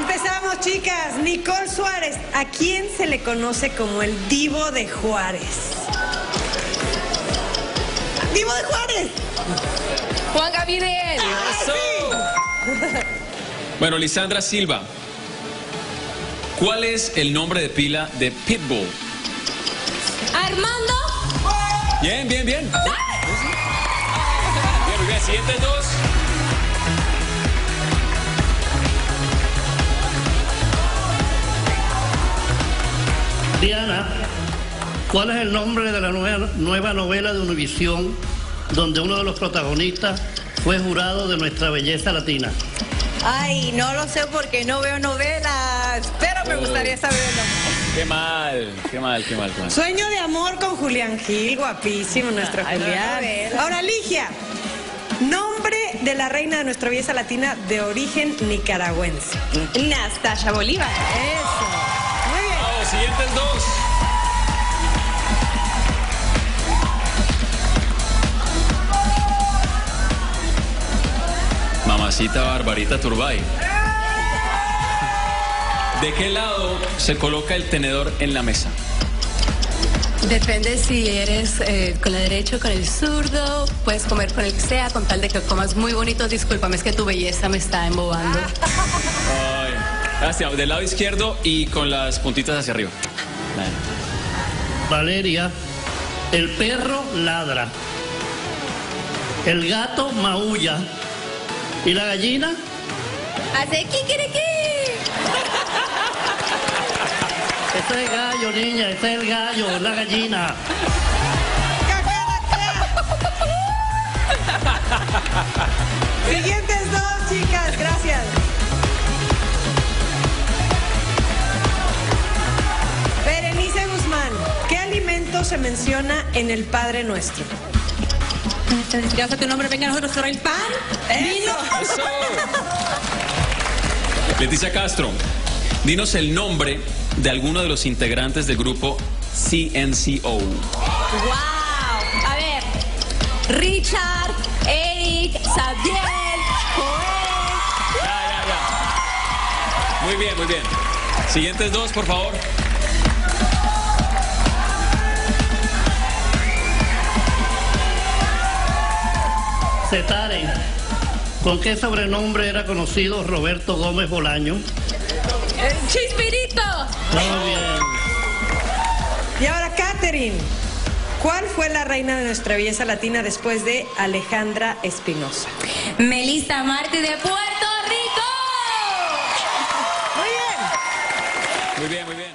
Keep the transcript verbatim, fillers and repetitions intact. Empezamos, chicas. Nicole Suárez, ¿a quién se le conoce como el Divo de Juárez? ¡Divo de Juárez! ¡Juan Gabriel! ¡Ah, sí! Bueno, Lisandra Silva, ¿cuál es el nombre de pila de Pitbull? Armando. Bien, bien, bien. Bien, muy bien. Siguiente dos. Diana, ¿cuál es el nombre de la nueva, nueva novela de Univision donde uno de los protagonistas fue jurado de nuestra belleza latina? Ay, no lo sé porque no veo novelas, pero me gustaría saberlo. Qué mal, qué mal, qué mal, qué mal. Sueño de amor con Julián Gil, guapísimo nuestro Ay, Julián. No, ahora, Ligia, nombre de la reina de nuestra belleza latina de origen nicaragüense. Nastasha Bolívar. Eso. Muy bien. Vamos, siguientes dos. Mamacita Barbarita Turbay. ¿De qué lado se coloca el tenedor en la mesa? Depende si eres eh, con la derecha o con el zurdo. Puedes comer con el que sea, con tal de que comas muy bonito. Discúlpame, es que tu belleza me está embobando. Ay, gracias. Del lado izquierdo y con las puntitas hacia arriba. Valeria, el perro ladra, el gato maulla. ¿Y la gallina? Hace kikiriki. Este es el gallo, niña, este es el gallo, la gallina. Siguientes dos, chicas, gracias. Berenice Guzmán, ¿qué alimento se menciona en el Padre Nuestro? Gracias a que un hombre venga a nosotros traer el pan. Eso. Eso. Leticia Castro, dinos el nombre de alguno de los integrantes del grupo C N C O. ¡Wow! A ver, Richard, Eric, Sabiel, Joel. Ya, ya, ya. Muy bien, muy bien. Siguientes dos, por favor. CETAREN, ¿con qué sobrenombre era conocido Roberto Gómez Bolaño? ¡Chespirito! Muy bien. Y ahora, Catherine, ¿cuál fue la reina de nuestra belleza latina después de Alejandra Espinosa? Melissa Martí de Puerto Rico. Muy bien. Muy bien, muy bien.